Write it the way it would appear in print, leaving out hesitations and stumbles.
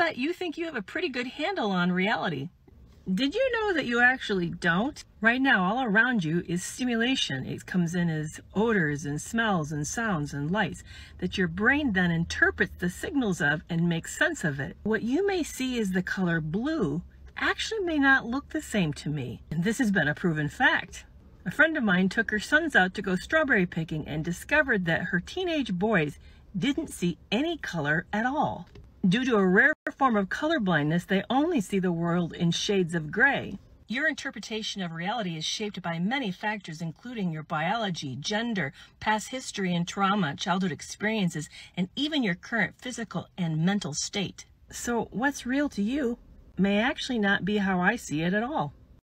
I'll bet you think you have a pretty good handle on reality. Did you know that you actually don't? Right now, all around you is stimulation. It comes in as odors and smells and sounds and lights that your brain then interprets the signals of and makes sense of it. What you may see as the color blue actually may not look the same to me. And this has been a proven fact. A friend of mine took her sons out to go strawberry picking and discovered that her teenage boys didn't see any color at all. Due to a rare form of color blindness, they only see the world in shades of gray. Your interpretation of reality is shaped by many factors, including your biology, gender, past history and trauma, childhood experiences, and even your current physical and mental state. So what's real to you may actually not be how I see it at all.